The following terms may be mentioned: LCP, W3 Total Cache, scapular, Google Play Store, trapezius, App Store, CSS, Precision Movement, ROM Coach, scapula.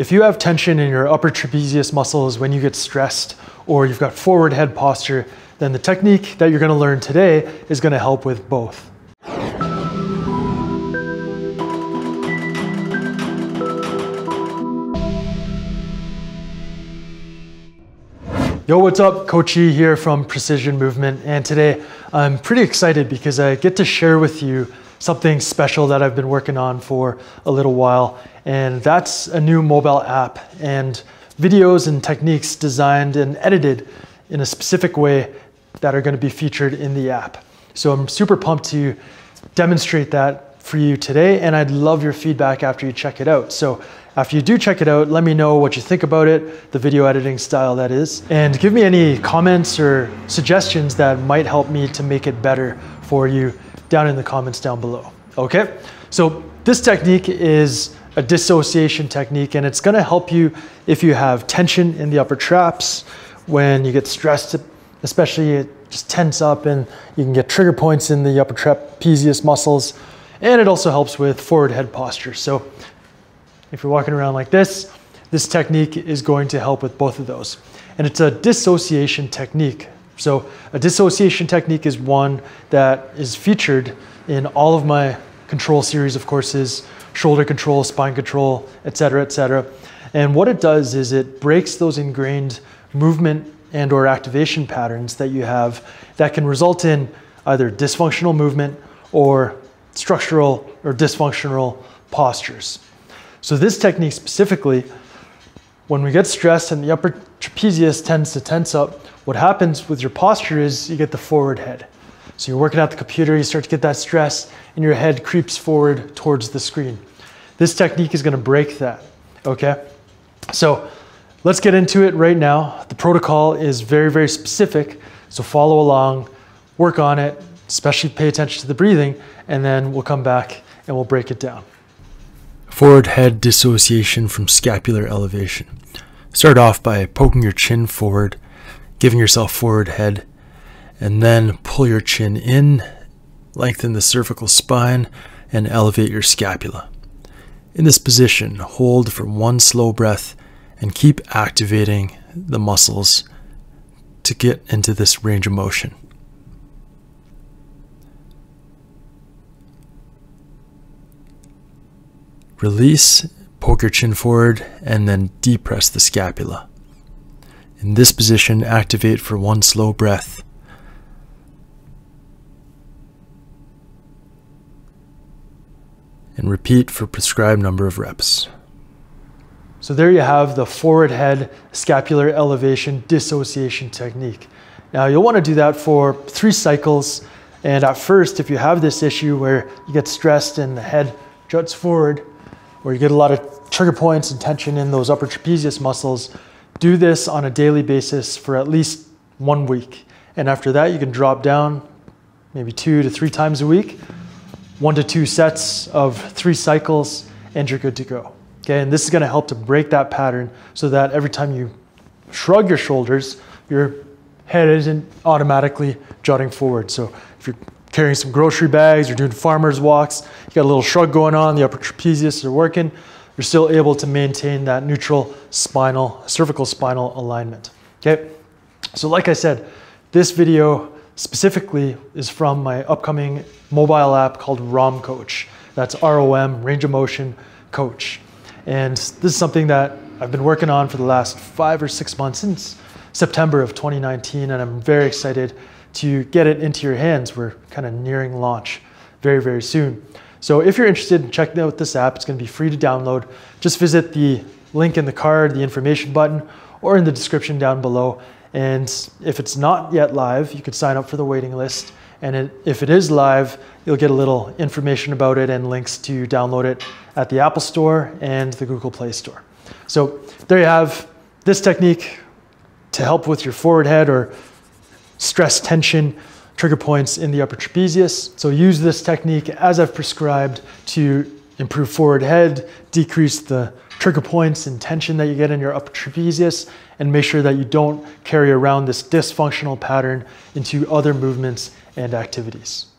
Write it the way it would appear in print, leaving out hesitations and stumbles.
If you have tension in your upper trapezius muscles when you get stressed, or you've got forward head posture, then the technique that you're gonna learn today is gonna help with both. Yo, what's up? Coach E here from Precision Movement, and today I'm pretty excited because I get to share with you something special that I've been working on for a little while, and that's a new mobile app and videos and techniques designed and edited in a specific way that are going to be featured in the app. So I'm super pumped to demonstrate that for you today, and I'd love your feedback after you check it out. So after you do check it out, let me know what you think about it, the video editing style that is, and give me any comments or suggestions that might help me to make it better for you down in the comments down below, okay? So this technique is a dissociation technique, and it's gonna help you if you have tension in the upper traps, when you get stressed, especially it just tense up and you can get trigger points in the upper trapezius muscles, and it also helps with forward head posture. So if you're walking around like this, this technique is going to help with both of those. And it's a dissociation technique. So a dissociation technique is one that is featured in all of my control series of courses, shoulder control, spine control, et cetera, et cetera. And what it does is it breaks those ingrained movement and or activation patterns that you have that can result in either dysfunctional movement or structural or dysfunctional postures. So this technique specifically, when we get stressed and the upper trapezius tends to tense up, what happens with your posture is you get the forward head. So you're working at the computer, you start to get that stress and your head creeps forward towards the screen. This technique is gonna break that, okay? So let's get into it right now. The protocol is very, very specific. So follow along, work on it, especially pay attention to the breathing, and then we'll come back and we'll break it down. Forward head dissociation from scapular elevation. Start off by poking your chin forward, giving yourself forward head, and then pull your chin in, lengthen the cervical spine, and elevate your scapula. In this position, hold for one slow breath and keep activating the muscles to get into this range of motion. Release, poke your chin forward, and then depress the scapula. In this position, activate for one slow breath. And repeat for prescribed number of reps. So there you have the forward head scapular elevation dissociation technique. Now you'll want to do that for 3 cycles. And at first, if you have this issue where you get stressed and the head juts forward, or you get a lot of trigger points and tension in those upper trapezius muscles, do this on a daily basis for at least 1 week. And after that, you can drop down maybe 2 to 3 times a week, 1 to 2 sets of 3 cycles, and you're good to go. Okay, and this is gonna help to break that pattern so that every time you shrug your shoulders, your head isn't automatically jutting forward. So if you're carrying some grocery bags, you're doing farmer's walks, you got a little shrug going on, the upper trapezius are working, you're still able to maintain that neutral spinal, cervical spinal alignment, okay? So like I said, this video specifically is from my upcoming mobile app called ROM Coach. That's R-O-M, Range of Motion Coach. And this is something that I've been working on for the last 5 or 6 months since September of 2019, and I'm very excited to get it into your hands. We're kind of nearing launch very, very soon. So if you're interested in checking out this app, it's gonna be free to download. Just visit the link in the card, the information button, or in the description down below. And if it's not yet live, you could sign up for the waiting list. And if it is live, you'll get a little information about it and links to download it at the Apple Store and the Google Play Store. So there you have this technique to help with your forward head or stress, tension, trigger points in the upper trapezius. So use this technique as I've prescribed to improve forward head, decrease the trigger points and tension that you get in your upper trapezius, and make sure that you don't carry around this dysfunctional pattern into other movements and activities.